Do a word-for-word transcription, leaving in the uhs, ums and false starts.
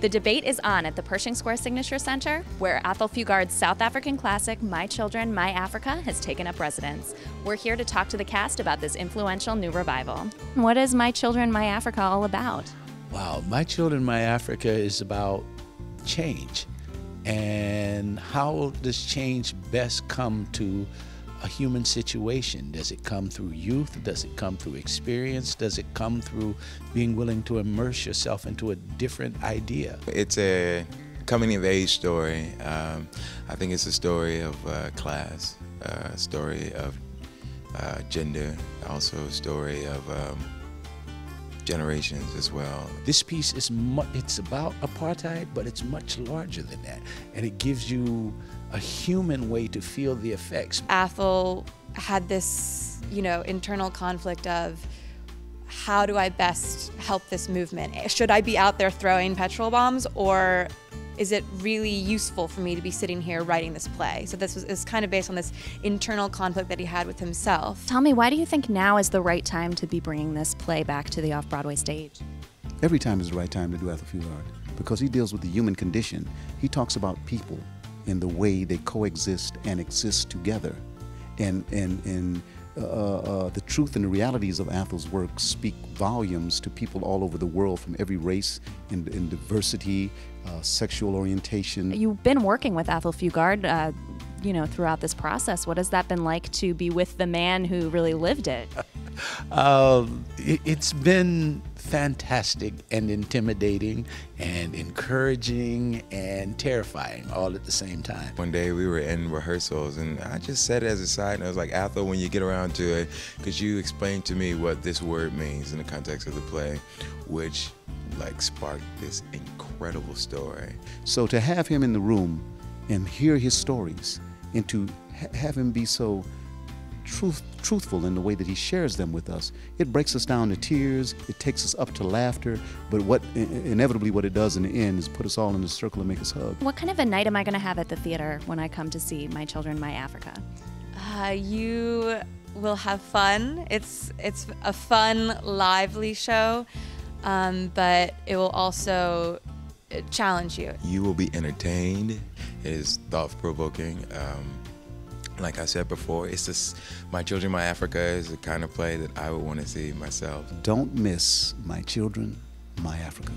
The debate is on at the Pershing Square Signature Center, where Athol Fugard's South African classic, My Children, My Africa, has taken up residence. We're here to talk to the cast about this influential new revival. What is My Children, My Africa all about? Wow, My Children, My Africa is about change, and how does change best come to a human situation? Does it come through youth? Does it come through experience? Does it come through being willing to immerse yourself into a different idea? It's a coming of age story. Um, I think it's a story of uh, class, a uh, story of uh, gender, also a story of um, generations as well. This piece is mu it's about apartheid, but it's much larger than that, and it gives you a human way to feel the effects. Athol had this, you know, internal conflict of how do I best help this movement? Should I be out there throwing petrol bombs, or is it really useful for me to be sitting here writing this play? So this was, is kind of based on this internal conflict that he had with himself. Tell me, why do you think now is the right time to be bringing this play back to the off-Broadway stage? Every time is the right time to do Athol Fugard, because he deals with the human condition. He talks about people and the way they coexist and exist together. And, and, and uh, uh, the truth and the realities of Athol's work speak volumes to people all over the world, from every race and, and diversity, Uh, sexual orientation. You've been working with Athol Fugard, uh, you know, throughout this process. What has that been like to be with the man who really lived it? uh, it it's been fantastic and intimidating and encouraging and terrifying all at the same time. One day we were in rehearsals, and I just said it as a side, and I was like, Athol, when you get around to it, could you explain to me what this word means in the context of the play, which like sparked this incredible story. So to have him in the room and hear his stories, and to ha have him be so truth truthful in the way that he shares them with us, it breaks us down to tears, it takes us up to laughter, but what inevitably what it does in the end is put us all in a circle and make us hug. What kind of a night am I going to have at the theater when I come to see My Children, My Africa? Uh, you will have fun. It's, it's a fun, lively show. Um, but it will also challenge you. You will be entertained. It is thought-provoking. Um, like I said before, it's just, My Children, My Africa is the kind of play that I would want to see myself. Don't miss My Children, My Africa.